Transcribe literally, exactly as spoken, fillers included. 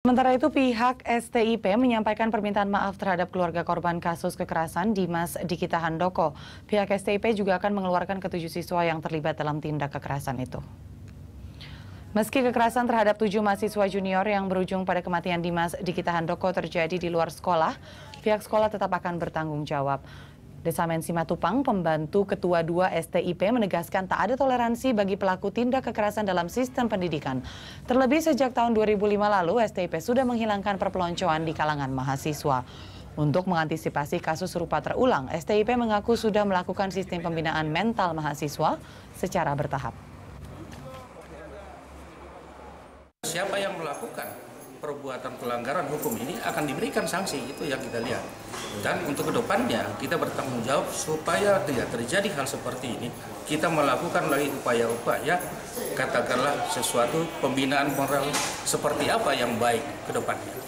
Sementara itu pihak S T I P menyampaikan permintaan maaf terhadap keluarga korban kasus kekerasan Dimas Dikita Handoko. Pihak S T I P juga akan mengeluarkan ketujuh siswa yang terlibat dalam tindak kekerasan itu. Meski kekerasan terhadap tujuh mahasiswa junior yang berujung pada kematian Dimas Dikita Handoko terjadi di luar sekolah, pihak sekolah tetap akan bertanggung jawab. Desamen Simatupang, pembantu Ketua dua S T I P, menegaskan tak ada toleransi bagi pelaku tindak kekerasan dalam sistem pendidikan. Terlebih sejak tahun dua ribu lima lalu, S T I P sudah menghilangkan perpeloncoan di kalangan mahasiswa. Untuk mengantisipasi kasus serupa terulang, S T I P mengaku sudah melakukan sistem pembinaan mental mahasiswa secara bertahap. Siapa yang melakukan perbuatan pelanggaran hukum ini akan diberikan sanksi, itu yang kita lihat. Dan untuk kedepannya kita bertanggung jawab supaya tidak terjadi hal seperti ini. Kita melakukan lagi upaya-upaya, katakanlah sesuatu pembinaan moral seperti apa yang baik kedepannya.